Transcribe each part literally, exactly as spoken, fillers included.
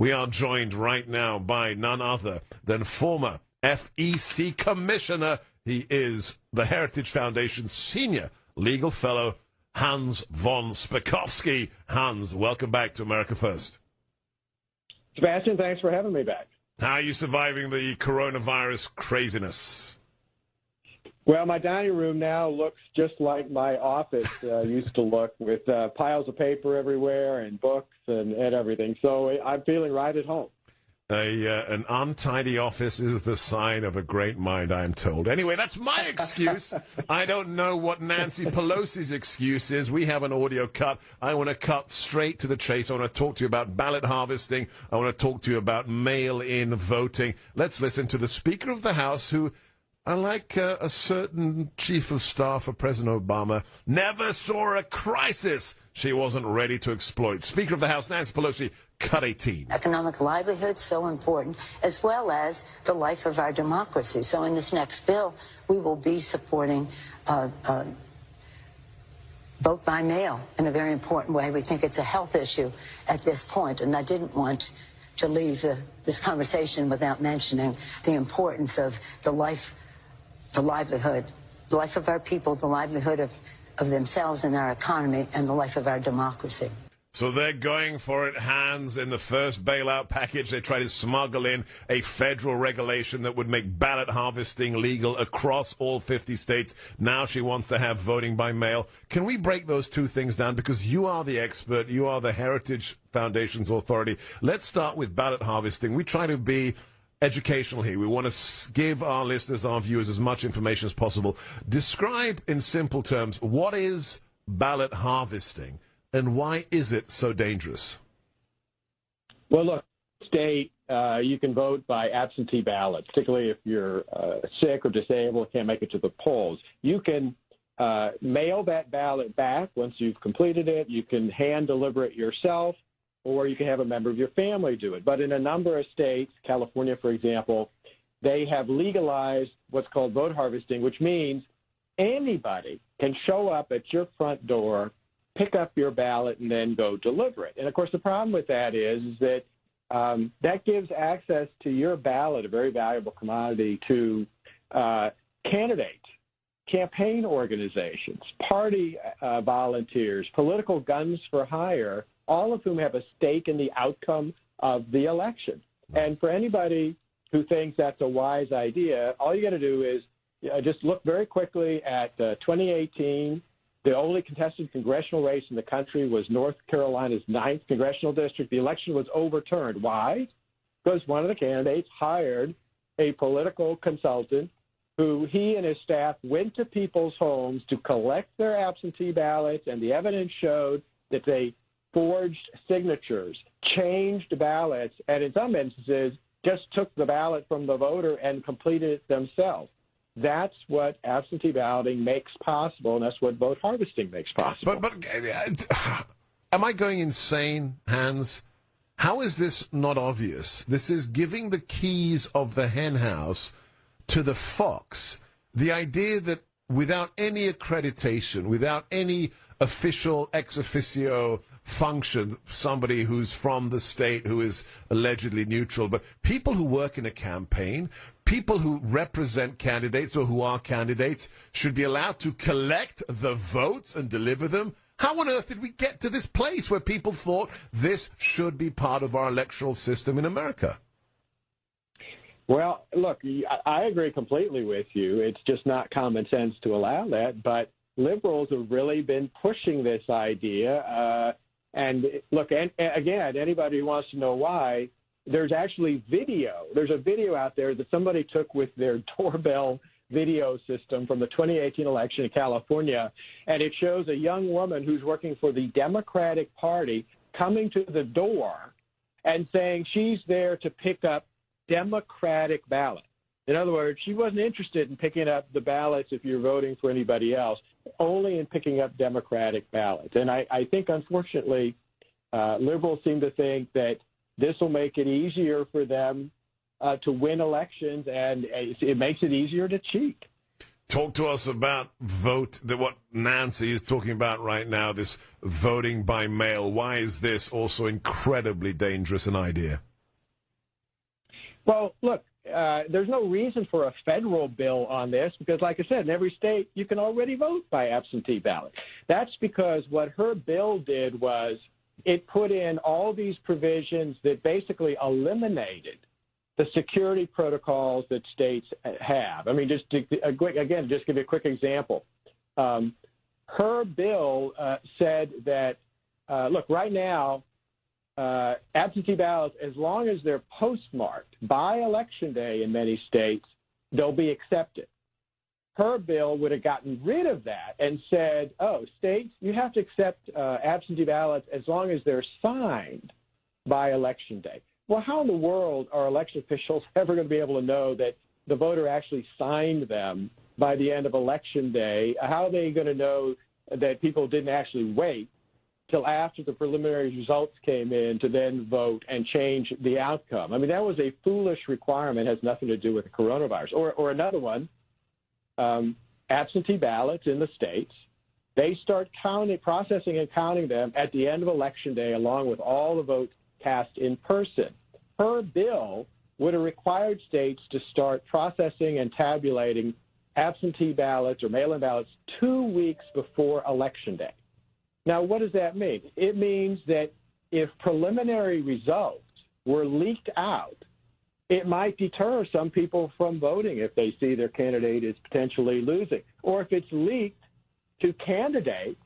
We are joined right now by none other than former F E C Commissioner. He is the Heritage Foundation's Senior Legal Fellow, Hans von Spakovsky. Hans, welcome back to America First. Sebastian, thanks for having me back. How are you surviving the coronavirus craziness? Well, my dining room now looks just like my office uh, used to look, with uh, piles of paper everywhere and books and, and everything. So I'm feeling right at home. A, uh, an untidy office is the sign of a great mind, I am told. Anyway, that's my excuse. I don't know what Nancy Pelosi's excuse is. We have an audio cut. I want to cut straight to the chase. I want to talk to you about ballot harvesting. I want to talk to you about mail-in voting. Let's listen to the Speaker of the House, who, unlike uh, a certain chief of staff for President Obama, never saw a crisis she wasn't ready to exploit. Speaker of the House, Nancy Pelosi, cut eighteen. Economic livelihood, so important, as well as the life of our democracy. So in this next bill, we will be supporting uh, uh, vote by mail in a very important way. We think it's a health issue at this point, and I didn't want to leave the, this conversation without mentioning the importance of the life, the livelihood, the life of our people, the livelihood of of themselves and our economy, and the life of our democracy. So they're going for it, Hans. In the first bailout package, they try to smuggle in a federal regulation that would make ballot harvesting legal across all fifty states. Now she wants to have voting by mail. Can we break those two things down? Because you are the expert. You are the Heritage Foundation's authority. Let's start with ballot harvesting. We try to be educational here. We want to give our listeners, our viewers, as much information as possible. Describe in simple terms, what is ballot harvesting and why is it so dangerous? Well, look, state, uh, you can vote by absentee ballot, particularly if you're uh, sick or disabled, can't make it to the polls. You can uh, mail that ballot back once you've completed it. You can hand deliver it yourself, or you can have a member of your family do it. But in a number of states, California, for example, they have legalized what's called vote harvesting, which means anybody can show up at your front door, pick up your ballot, and then go deliver it. And, of course, the problem with that is that um, that gives access to your ballot, a very valuable commodity, to uh, candidates, campaign organizations, party uh, volunteers, political guns for hire, all of whom have a stake in the outcome of the election. And for anybody who thinks that's a wise idea, all you got to do is uh, just look very quickly at uh, twenty eighteen. The only contested congressional race in the country was North Carolina's ninth congressional district. The election was overturned. Why? Because one of the candidates hired a political consultant who he and his staff went to people's homes to collect their absentee ballots, and the evidence showed that they forged signatures, changed ballots, and in some instances just took the ballot from the voter and completed it themselves. That's what absentee balloting makes possible, and that's what vote harvesting makes possible. But, but am I going insane, Hans? How is this not obvious? This is giving the keys of the hen house to the fox. The idea that without any accreditation, without any official ex officio function, somebody who's from the state who is allegedly neutral, but people who work in a campaign, people who represent candidates or who are candidates should be allowed to collect the votes and deliver them. How on earth did we get to this place where people thought this should be part of our electoral system in America? Well, look, I agree completely with you. It's just not common sense to allow that. But liberals have really been pushing this idea. Uh, and look, and, and again, anybody who wants to know why, there's actually video. There's a video out there that somebody took with their doorbell video system from the twenty eighteen election in California. And it shows a young woman who's working for the Democratic Party coming to the door and saying she's there to pick up Democratic ballot. In other words, she wasn't interested in picking up the ballots if you're voting for anybody else, only in picking up Democratic ballots. And I, I think, unfortunately, uh, liberals seem to think that this will make it easier for them uh, to win elections, and it makes it easier to cheat. Talk to us about vote, the, what Nancy is talking about right now, this voting by mail. Why is this also incredibly dangerous an idea? Well, look, uh, there's no reason for a federal bill on this because, like I said, in every state you can already vote by absentee ballot. That's because what her bill did was it put in all these provisions that basically eliminated the security protocols that states have. I mean, just to, again, just give you a quick example. Um, her bill uh, said that, uh, look, right now, uh, absentee ballots, as long as they're postmarked by Election Day in many states, they'll be accepted. Her bill would have gotten rid of that and said, oh, states, you have to accept uh, absentee ballots as long as they're signed by Election Day. Well, how in the world are election officials ever going to be able to know that the voter actually signed them by the end of Election Day? How are they going to know that people didn't actually wait till after the preliminary results came in to then vote and change the outcome? I mean, that was a foolish requirement. It has nothing to do with the coronavirus. Or, or another one, um, absentee ballots in the states. They start counting, processing and counting them at the end of Election Day along with all the votes cast in person. Her bill would have required states to start processing and tabulating absentee ballots or mail-in ballots two weeks before Election Day. Now, what does that mean? It means that if preliminary results were leaked out, it might deter some people from voting if they see their candidate is potentially losing, or if it's leaked to candidates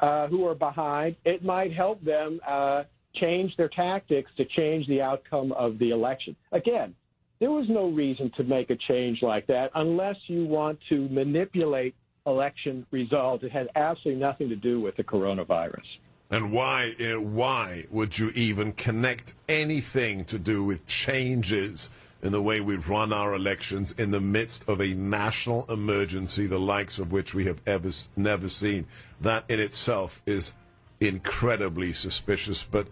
uh, who are behind, it might help them uh, change their tactics to change the outcome of the election. Again, there was no reason to make a change like that unless you want to manipulate election results. It had absolutely nothing to do with the coronavirus. And why, uh, why would you even connect anything to do with changes in the way we run our elections in the midst of a national emergency, the likes of which we have ever never seen? That in itself is incredibly suspicious, but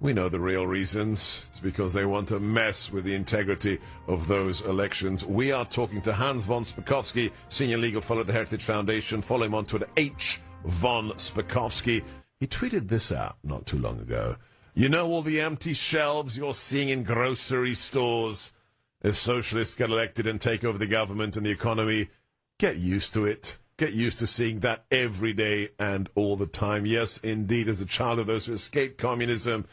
we know the real reasons. It's because they want to mess with the integrity of those elections. We are talking to Hans von Spakovsky, senior legal fellow at the Heritage Foundation. Follow him on Twitter, H von Spakovsky. He tweeted this out not too long ago. You know all the empty shelves you're seeing in grocery stores? If socialists get elected and take over the government and the economy, get used to it. Get used to seeing that every day and all the time. Yes, indeed, as a child of those who escaped communism,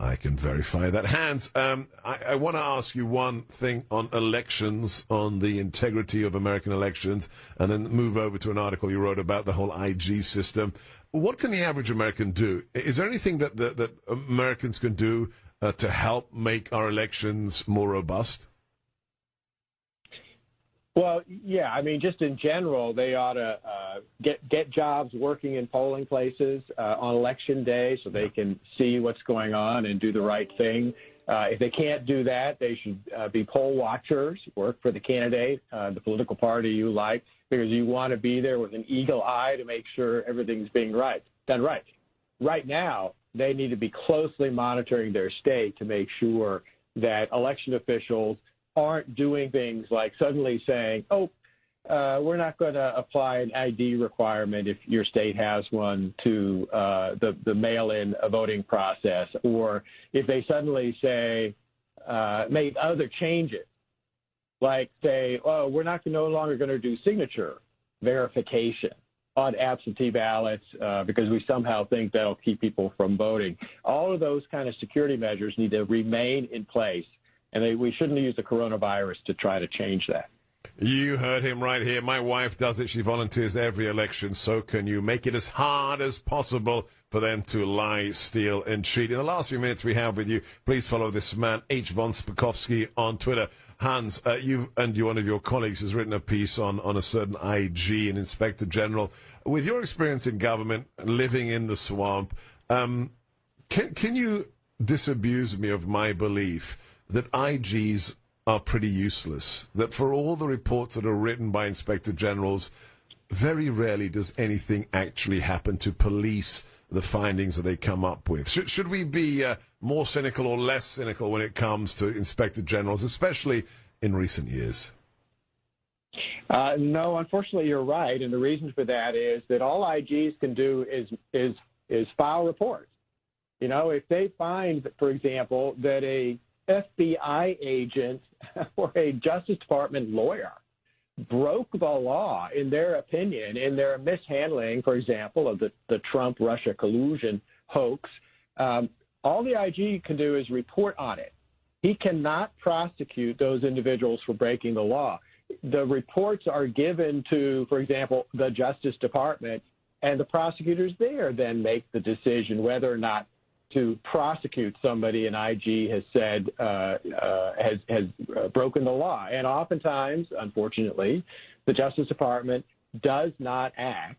I can verify that. Hans, um, I, I want to ask you one thing on elections, on the integrity of American elections, and then move over to an article you wrote about the whole I G system. What can the average American do? Is there anything that, that, that Americans can do uh, to help make our elections more robust? Well, yeah, I mean, just in general, they ought to uh, get get jobs working in polling places uh, on Election Day so they can see what's going on and do the right thing. Uh, if they can't do that, they should uh, be poll watchers, work for the candidate, uh, the political party you like, because you want to be there with an eagle eye to make sure everything's being right, done right. Right now, they need to be closely monitoring their state to make sure that election officials aren't doing things like suddenly saying, oh, uh, we're not going to apply an I D requirement if your state has one to uh, the, the mail-in voting process, or if they suddenly say, uh, make other changes, like say, oh, we're not no longer going to do signature verification on absentee ballots uh, because we somehow think that'll keep people from voting. All of those kind of security measures need to remain in place. And they, we shouldn't use the coronavirus to try to change that. You heard him right here. My wife does it. She volunteers every election. So can you. Make it as hard as possible for them to lie, steal, and cheat. In the last few minutes we have with you, please follow this man, H von Spakovsky, on Twitter. Hans, uh, you and one of your colleagues has written a piece on, on a certain I G, an inspector general. With your experience in government, living in the swamp, um, can, can you disabuse me of my belief that I Gs are pretty useless, that for all the reports that are written by inspector generals, very rarely does anything actually happen to police the findings that they come up with? Should, should we be uh, more cynical or less cynical when it comes to inspector generals, especially in recent years? Uh, no, unfortunately, you're right. And the reason for that is that all I Gs can do is, is, is file reports. You know, if they find, for example, that a F B I agent or a Justice Department lawyer broke the law, in their opinion, in their mishandling, for example, of the, the Trump-Russia collusion hoax, um, all the I G can do is report on it. He cannot prosecute those individuals for breaking the law. The reports are given to, for example, the Justice Department, and the prosecutors there then make the decision whether or not to prosecute somebody an I G has said uh, uh, has, has broken the law. And oftentimes, unfortunately, the Justice Department does not act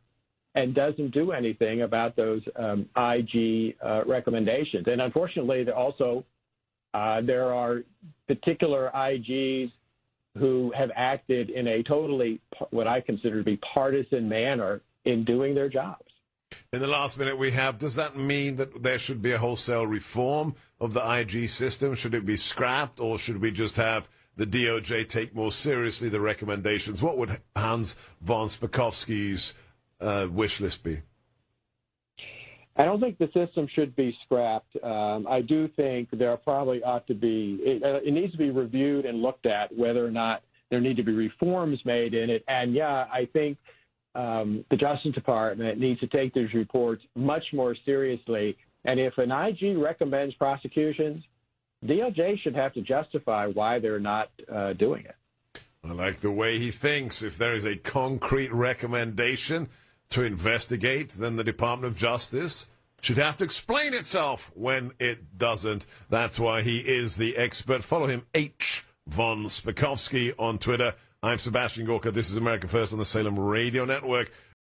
and doesn't do anything about those um, I G uh, recommendations. And unfortunately, there also uh, there are particular I Gs who have acted in a totally what I consider to be partisan manner in doing their jobs. In the last minute we have, does that mean that there should be a wholesale reform of the I G system? Should it be scrapped, or should we just have the D O J take more seriously the recommendations? What would Hans von Spakovsky's uh, wish list be? I don't think the system should be scrapped. Um, I do think there probably ought to be, it, uh, it needs to be reviewed and looked at whether or not there need to be reforms made in it. And yeah, I think um, the Justice Department needs to take these reports much more seriously. And if an I G recommends prosecutions, D O J should have to justify why they're not uh, doing it. I like the way he thinks. If there is a concrete recommendation to investigate, then the Department of Justice should have to explain itself when it doesn't. That's why he is the expert. Follow him, H. Von Spakovsky, on Twitter. I'm Sebastian Gorka. This is America First on the Salem Radio Network.